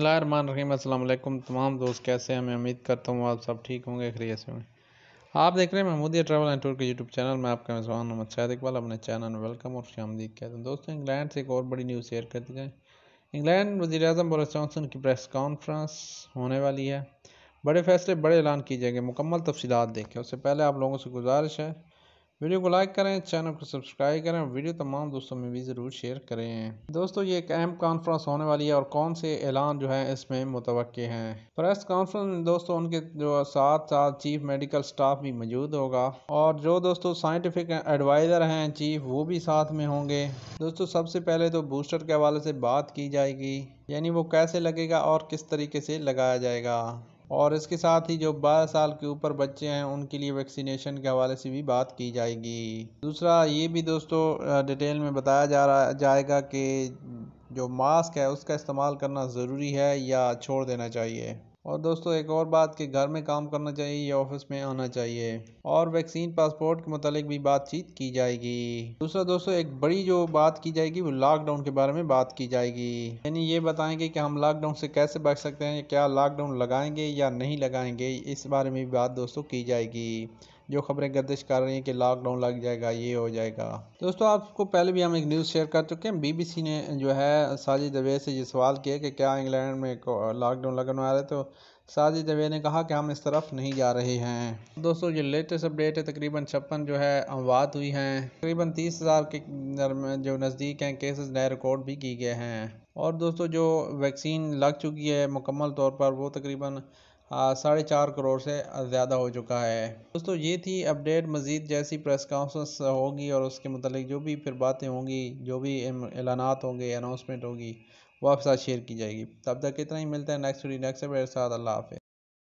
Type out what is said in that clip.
बिस्मिल्लाहिर्रहमानिर्रहीम, अस्सलाम वालेकुम। तमाम दोस्त कैसे हैं? मैं उम्मीद करता हूँ आप सब ठीक होंगे, खैरियत से होंगे। आप देख रहे हैं महमूदिया ट्रैवल एंड टूर के यूट्यूब चैनल में। आपका मेज़बान शाहिद इकबाल अपने चैनल में वेलकम और खुशामदीद कहता हूँ। दोस्तों, इंग्लैंड से एक और बड़ी न्यूज़ शेयर करते हैं। इंग्लैंड वज़ीर-ए-आज़म बोरिस जॉनसन की प्रेस कॉन्फ्रेंस होने वाली है। बड़े फैसले, बड़े ऐलान किए जाएंगे। मुकम्मल तफसीलात देखें। उससे पहले आप लोगों से गुजारिश है, वीडियो को लाइक करें, चैनल को सब्सक्राइब करें, वीडियो तमाम दोस्तों में भी ज़रूर शेयर करें। दोस्तों, ये एक अहम कॉन्फ्रेंस होने वाली है और कौन से ऐलान जो है इसमें मुतवक्के हैं। प्रेस कॉन्फ्रेंस में दोस्तों उनके जो साथ चीफ मेडिकल स्टाफ भी मौजूद होगा और जो दोस्तों साइंटिफिक एडवाइज़र हैं चीफ, वो भी साथ में होंगे। दोस्तों, सबसे पहले तो बूस्टर के हवाले से बात की जाएगी, यानी वो कैसे लगेगा और किस तरीके से लगाया जाएगा, और इसके साथ ही जो 12 साल के ऊपर बच्चे हैं उनके लिए वैक्सीनेशन के हवाले से भी बात की जाएगी। दूसरा, ये भी दोस्तों डिटेल में बताया जाएगा कि जो मास्क है उसका इस्तेमाल करना ज़रूरी है या छोड़ देना चाहिए। और दोस्तों, एक और बात कि घर में काम करना चाहिए या ऑफिस में आना चाहिए, और वैक्सीन पासपोर्ट के मतलब भी बातचीत की जाएगी। दूसरा दोस्तों, एक बड़ी जो बात की जाएगी वो लॉकडाउन के बारे में बात की जाएगी, यानी ये बताएंगे कि हम लॉकडाउन से कैसे बच सकते हैं, क्या लॉकडाउन लगाएंगे या नहीं लगाएंगे, इस बारे में भी बात दोस्तों की जाएगी। जो खबरें गर्दिश कर रही हैं कि लॉकडाउन लग जाएगा, ये हो जाएगा। दोस्तों, आपको पहले भी हम एक न्यूज़ शेयर कर चुके हैं। बीबीसी ने जो है साजिद दवे से ये सवाल किया कि क्या इंग्लैंड में लॉकडाउन लगने वाला है, तो साजिद दवे ने कहा कि हम इस तरफ नहीं जा रहे हैं। दोस्तों, ये लेटेस्ट अपडेट है। तकरीबन 56 जो है अमवात हुई हैं, तकरीबन 30,000 के जो नज़दीक हैं केसेस नए रिकॉर्ड भी किए गए हैं। और दोस्तों, जो वैक्सीन लग चुकी है मुकम्मल तौर पर, वो तकरीबन 4.5 करोड़ से ज़्यादा हो चुका है। दोस्तों, ये थी अपडेट। मज़ीद जैसी प्रेस कॉन्फ्रेंस होगी और उसके मतलब जो भी फिर बातें होंगी, जो भी एलानात होंगे, अनाउंसमेंट होगी, वो आपके साथ शेयर की जाएगी। तब तक इतना ही, मिलता है नेक्स्ट वीडियो नेक्स्ट अपडेट साथ। अल्लाह हाफ़िज़।